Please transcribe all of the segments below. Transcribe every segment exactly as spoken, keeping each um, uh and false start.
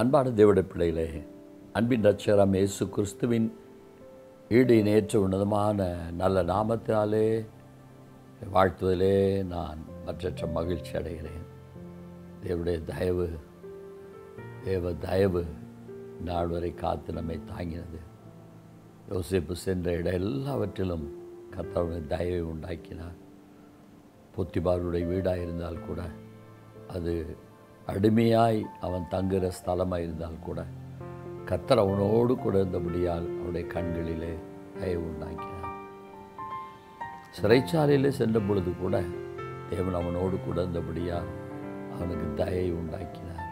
அன்பான தேவட பிள்ளைகளே, அன்பின் ரட்சகராம் இயேசு கிறிஸ்துவின் ஈடு இணையற்ற உன்னதமான நல்ல நாமத்தினாலே வாழ்த்துவதிலே நான் மற்றற்ற மகிழ்ச்சி அடைகிறேன். தேவனுடைய தயவு தேவ தயவு நாள் வரை காத்து நம்மை தாங்கினது. யோசேப்பு சென்ற இடம் எல்லாவற்றிலும் கர்த்தருடைய தயவை உண்டாக்கினார். பொத்திபாருடைய வீடாக இருந்தால் கூட, அது அடிமையாய் அவன் தங்குகிற ஸ்தலமாக இருந்தால் கூட, கர்த்தர் அவனோடு கூட இருந்தபடியால் அவனுடைய கண்களிலே தயவு உண்டாக்கினார். சிறைச்சாலையிலே சென்ற பொழுது கூட தேவன் அவனோடு கூட இருந்தபடியால் அவனுக்கு தயவு உண்டாக்கினார்.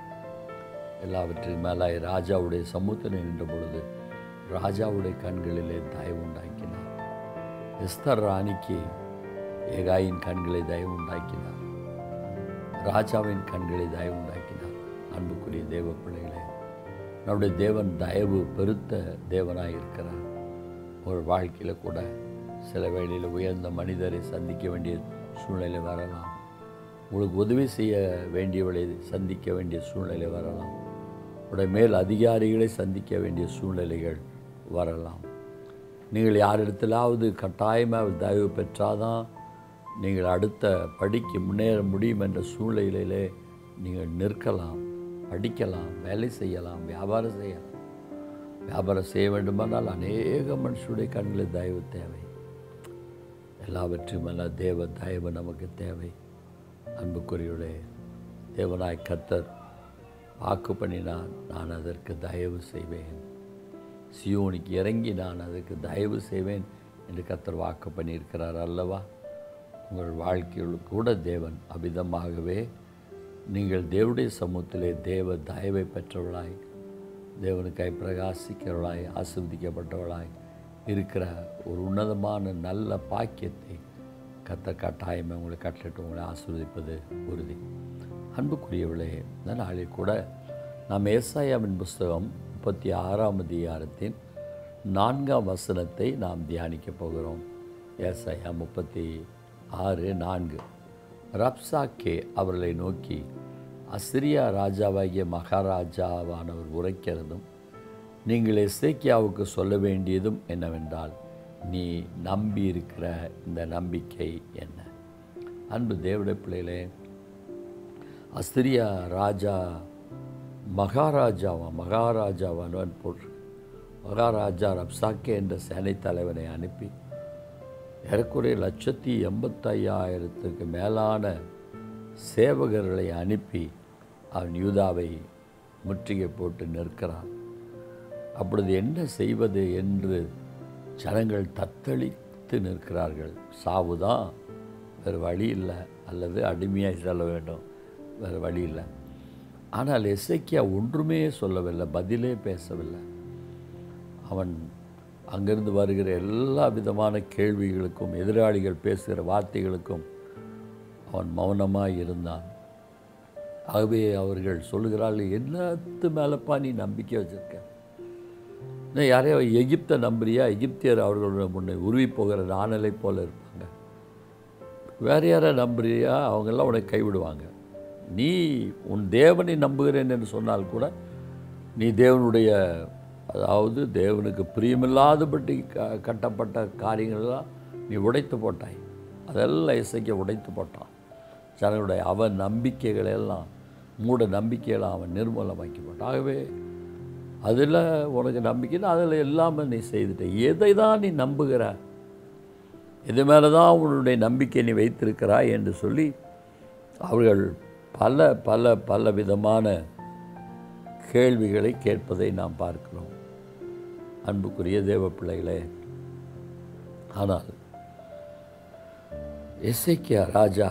எல்லாவற்றின் மேலாய் ராஜாவுடைய சமூகத்தில் நின்ற பொழுது ராஜாவுடைய கண்களிலே தயவு உண்டாக்கினார். எஸ்தர் ராணிக்கு ஏகாயின் கண்களை தயவு உண்டாக்கினார். ராஜாவின் கண்களை தயவு உண்டாக்கினார். அன்புக்குரிய தேவ பிள்ளைகளே, நம்முடைய தேவன் தயவு பெருத்த தேவனாக இருக்கிறார். ஒரு வாழ்க்கையில் கூட சில வேளையில் உயர்ந்த மனிதரை சந்திக்க வேண்டிய சூழ்நிலை வரலாம். உங்களுக்கு உதவி செய்ய வேண்டியவளை சந்திக்க வேண்டிய சூழ்நிலை வரலாம். உடைய மேல் அதிகாரிகளை சந்திக்க வேண்டிய சூழ்நிலைகள் வரலாம். நீங்கள் யாரிடத்திலாவது கட்டாயமாக தயவு பெற்றாதான் நீங்கள் அடுத்த படிக்கு முன்னேற முடியும் என்ற சூழ்நிலையிலே நீங்கள் நிற்கலாம், படிக்கலாம், வேலை செய்யலாம், வியாபாரம் செய்யலாம். வியாபாரம் செய்ய வேண்டுமானால் அநேக மனுஷனுடைய கண்களில் தயவு தேவை. எல்லாவற்றையுமல்ல தேவ தயவு நமக்கு தேவை. அன்புக்குரியுடைய தேவனாய் கர்த்தர் வாக்கு பண்ணினான், நான் அதற்கு தயவு செய்வேன், சியோனுக்கு இறங்கி நான் அதற்கு தயவு செய்வேன் என்று கர்த்தர் வாக்கு பண்ணியிருக்கிறார் அல்லவா? உங்கள் வாழ்க்கையில் கூட தேவன் அபிதமாகவே நீங்கள் தேவனுடைய சமூகத்திலே தேவ தயவை பெற்றவளாய், தேவனுக்காய் பிரகாசிக்கிறவளாய், ஆசிர்வதிக்கப்பட்டவளாய் இருக்கிற ஒரு உன்னதமான நல்ல பாக்கியத்தை கத்த கட்டாயமே உங்களை கட்டளிட்டு உங்களை ஆசிர்வதிப்பது உறுதி. அன்புக்குரியவளே, இந்த நாளில் கூட நாம் ஏசாயாவின் புஸ்தகம் முப்பத்தி ஆறாம் அதிகாரத்தின் நான்காம் வசனத்தை நாம் தியானிக்கப் போகிறோம். ஏசாயா முப்பத்தி ஆறு நான்கு ரப்சாக்கே அவர்களை நோக்கி அசிரியா ராஜாவாகிய மகாராஜாவானவர் உரைக்கிறதும் நீங்கள் எசேக்கியாவுக்கு சொல்ல வேண்டியதும் என்னவென்றால், நீ நம்பி இருக்கிற இந்த நம்பிக்கை என்ன? அன்பு தேவடைய பிள்ளைகளே, அசிரியா ராஜா மகாராஜாவான் மகாராஜாவானவன் போல் மகாராஜா ரப்சாக்கே என்ற சேனை தலைவனை அனுப்பி ஏறக்குறைய லட்சத்தி எண்பத்தையாயிரத்துக்கு மேலான சேவகர்களை அனுப்பி அவன் யூதாவை முற்றுகை போட்டு நிற்கிறான். அப்பொழுது என்ன செய்வது என்று ஜனங்கள் தத்தளித்து நிற்கிறார்கள். சாவுதான், வேறு வழி இல்லை, அல்லது அடிமையாக செல்ல வேண்டும், வேறு வழி இல்லை. ஆனால் எசேக்கியா ஒன்றுமே சொல்லவில்லை, பதிலே பேசவில்லை. அவன் அங்கிருந்து வருகிற எல்லா விதமான கேள்விகளுக்கும், எதிராளிகள் பேசுகிற வார்த்தைகளுக்கும் அவன் மௌனமாக இருந்தான். ஆகவே அவர்கள் சொல்லுகிறார்கள், எல்லாத்து மேலப்பா நீ நம்பிக்கை வச்சுருக்க, இன்னும் யாரையோ எகிப்தை நம்புறியா? எகிப்தியர் அவர்களோட முன்னே உருவி போகிற நாணலை போல் இருப்பாங்க. வேறு யாரை நம்புறியா? அவங்கெல்லாம் உனக்கு கைவிடுவாங்க. நீ உன் தேவனை நம்புகிறேன் என்று சொன்னால் கூட, நீ தேவனுடைய, அதாவது தேவனுக்கு பிரியமில்லாதபடி க கட்டப்பட்ட காரியங்கள்லாம் நீ உடைத்து போட்டாய். அதெல்லாம் இசைக்க உடைத்து போட்டான். ஜனங்களுடைய அவன் நம்பிக்கைகளெல்லாம், மூட நம்பிக்கையெல்லாம் அவன் நிர்மூலமாக்கி போட்டான். ஆகவே அதில் உனக்கு நம்பிக்கைன்னா அதில் எல்லாமே நீ செய்துட்ட. எதை தான் நீ நம்புகிற, இது மேலே தான் உன்னுடைய நம்பிக்கை நீ வைத்திருக்கிறாய் என்று சொல்லி அவர்கள் பல பல பல விதமான கேள்விகளை கேட்பதை நாம் பார்க்கிறோம். அன்புக்குரிய தேவ பிள்ளைகளே, ஆனால் எசேக்கியா ராஜா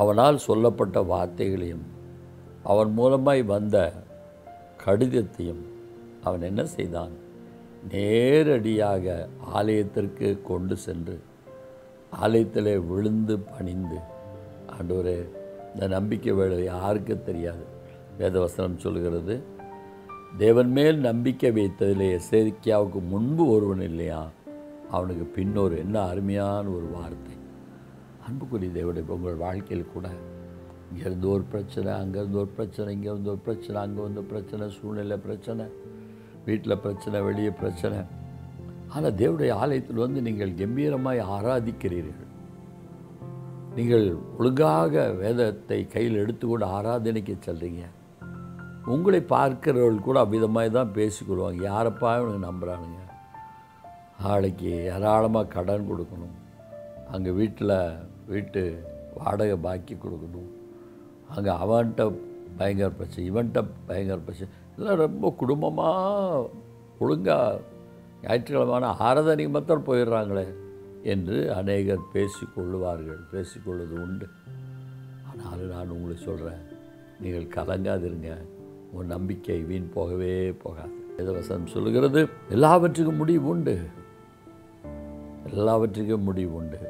அவனால் சொல்லப்பட்ட வார்த்தைகளையும் அவன் மூலமாய் வந்த கடிதத்தையும் அவன் என்ன செய்தான்? நேரடியாக ஆலயத்திற்கு கொண்டு சென்று ஆலயத்திலே விழுந்து பணிந்து, ஆண்டவரே, இந்த நம்பிக்கை வேலை யாருக்கு தெரியாது. வேதவசனம் சொல்கிறது, தேவன் மேல் நம்பிக்கை வைத்ததிலே எசேக்கியாவுக்கு முன்பு ஒருவன் இல்லையா, அவனுக்கு பின்னொரு. என்ன அருமையான ஒரு வார்த்தை! அன்புக்குரிய தேவனுடைய உங்கள் வாழ்க்கையில் கூட இங்கேருந்து ஒரு பிரச்சனை, அங்கேருந்து ஒரு பிரச்சனை, இங்கேருந்து ஒரு பிரச்சனை, அங்கே வந்து பிரச்சனை, சூழ்நிலை பிரச்சனை, வீட்டில் பிரச்சனை, வெளியே பிரச்சனை. ஆனால் தேவனுடைய ஆலயத்தில் வந்து நீங்கள் கம்பீரமாய் ஆராதிக்கிறீர்கள். நீங்கள் ஒழுங்காக வேதத்தை கையில் எடுத்துக்கொண்டு ஆராதனைக்கு செல்கிறீங்க. உங்களை பார்க்கிறவர்கள் கூட அவ்விதமாக தான் பேசிக்கொள்வாங்க, யாரப்பா இவனுக்கு நம்புகிறானுங்க, நாளைக்கு ஏராளமாக கடன் கொடுக்கணும், அங்கே வீட்டில் வீட்டு வாடகை பாக்கி கொடுக்கணும், அங்கே அவன்கிட்ட பயங்கர பிரச்சனை, இவன்கிட்ட பயங்கர பிரச்சனை, இதெல்லாம் ரொம்ப குடும்பமாக ஒழுங்காக ஞாயிற்றுக்கிழமான ஆராதனைக்கு மாத்திரம் போயிடுறாங்களே என்று அநேகர் பேசிக்கொள்ளுவார்கள், பேசிக்கொள்வது உண்டு. ஆனால் நான் உங்களுக்கு சொல்கிறேன், நீங்கள் கலங்காதிருங்க, உன் நம்பிக்கை வீண் போகவே போகாது. வேதவசனம் சொல்கிறது, எல்லாவற்றுக்கும் முடிவு உண்டு, எல்லாவற்றுக்கும் முடிவு உண்டு.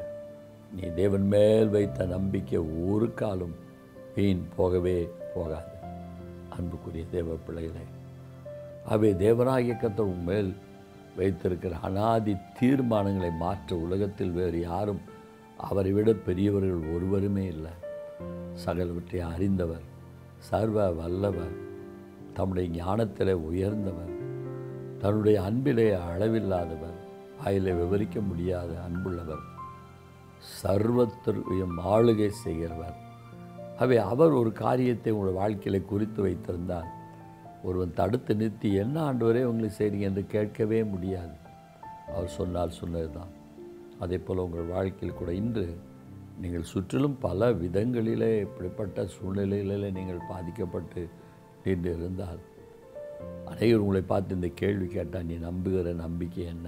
நீ தேவன் மேல் வைத்த நம்பிக்கை ஒரு காலம் வீண் போகவே போகாது. அன்புக்குரிய தேவ பிள்ளைகளே, அவை தேவனாகிய கர்த்தர் உன் மேல் வைத்திருக்கிற அநாதி தீர்மானங்களை மாற்ற உலகத்தில் வேறு யாரும், அவரை விட பெரியவர்கள் ஒருவருமே இல்லை. சகலவற்றை அறிந்தவர், சர்வ வல்லவர், தம்முடைய ஞானத்திலே உயர்ந்தவர், தன்னுடைய அன்பிலே அளவில்லாதவர், வாயிலே விவரிக்க முடியாத அன்புள்ளவர், சர்வத்திற்கும் ஆளுகை செய்கிறவர். அவை அவர் ஒரு காரியத்தை உங்கள் வாழ்க்கையில குறித்து வைத்திருந்தார், ஒருவன் தடுத்து நிறுத்தி என்ன ஆண்டவரே உங்களை செய்றீங்க என்று கேட்கவே முடியாது. அவர் சொன்னால் சொன்னது தான். அதே போல் உங்கள் வாழ்க்கையில் கூட இன்று நீங்கள் சுற்றிலும் பல விதங்களிலே இப்படிப்பட்ட சூழ்நிலைகளிலே நீங்கள் பாதிக்கப்பட்டு நின்று இருந்தால், அனைவரும் உங்களை பார்த்து இந்த கேள்வி கேட்டால், நீ நம்புகிற நம்பிக்கை என்ன?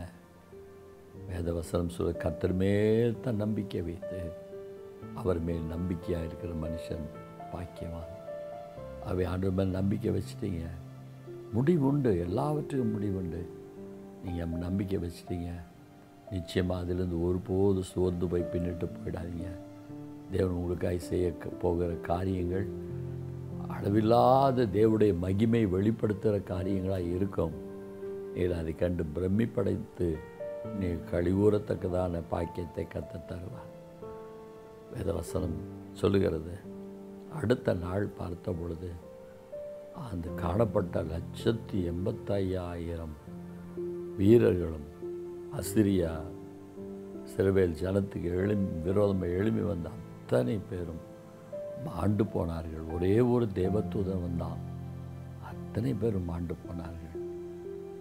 வேதவசனம் சொல்ல, கர்த்தர் மேல் தான் நம்பிக்கை வைத்து அவர் மேல் நம்பிக்கையாக இருக்கிற மனுஷன் பாக்கியவான். அவை ஆண்டவர் மேல் நம்பிக்கை வச்சுட்டீங்க, முடிவு உண்டு, எல்லாவற்றுக்கும் முடிவு உண்டு. நீங்கள் நம்பிக்கை வச்சுட்டீங்க, நிச்சயமாக அதிலிருந்து ஒருபோது சோர்ந்து போய் பின்னிட்டு போயிடாதீங்க. தேவன் உங்களுக்காக செய்ய போகிற காரியங்கள் அளவில்லாத தேவனுடைய மகிமை வெளிப்படுத்துகிற காரியங்களாக இருக்கும். நீங்கள் அதை கண்டு பிரமிப்படைத்து நீங்கள் கழிவுறத்தக்கதான பாக்கியத்தை கர்த்தர் தருவார். வேதவசனம் சொல்லுகிறது, அடுத்த நாள் பார்த்த பொழுது அந்த காணப்பட்ட லட்சத்தி எண்பத்தையாயிரம் வீரர்களும் அசிரியா சிறுவேல் ஜனத்துக்கு எழும்பி விரோதமாக எழும்பி வந்த அத்தனை பேரும் மாண்டு போனார்கள். ஒரே ஒரு தேவதூதன் வந்தான், அத்தனை பேரும் மாண்டு போனார்கள்.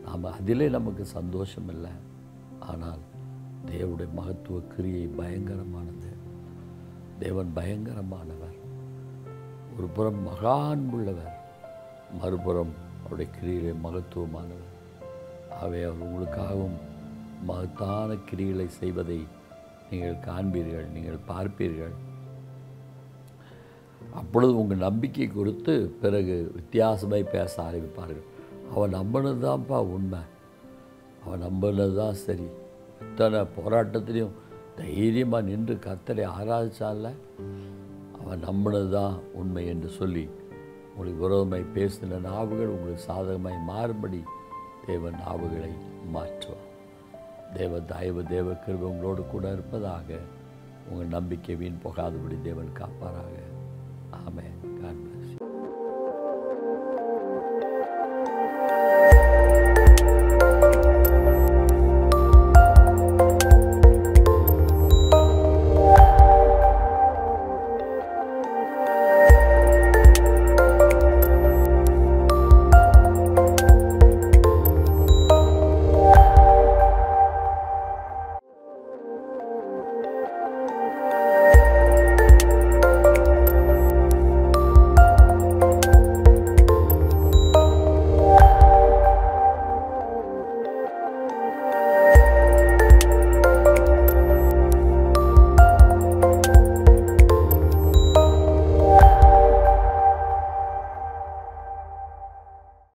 நாம் அதிலே நமக்கு சந்தோஷம் இல்லை, ஆனால் தேவனுடைய மகத்துவ கிரியை பயங்கரமானது. தேவன் பயங்கரமானவர், ஒரு புறம் மகான் உள்ளவர், மறுபுறம் அவருடைய கிரியிலே மகத்துவமானவர். ஆகவே அவர் உங்களுக்காகவும் மகத்தான கிரிகளை செய்வதை நீங்கள் காண்பீர்கள், நீங்கள் பார்ப்பீர்கள். அப்பொழுது உங்கள் நம்பிக்கை குறித்து பிறகு வித்தியாசமாய் பேச ஆரம்பிப்பார்கள். அவன் நம்பினது தான்ப்பா உண்மை, அவன் நம்பினது தான் சரி, இத்தனை போராட்டத்திலையும் தைரியமாக நின்று கர்த்தரை ஆராதிச்சான்ல, அவன் நம்பினது தான் உண்மை என்று சொல்லி உங்களுக்கு விரோதமாய் பேசின நாவுகள் உங்களுக்கு சாதகமாய் மாறுபடி தேவன் நாவுகளை மாற்றுவான். தேவ தயவு, தேவ கிருபை உங்களோடு கூட இருப்பதாக. உங்கள் நம்பிக்கை வீண் போகாதபடி தேவன் காப்பாராக. ஆமென்.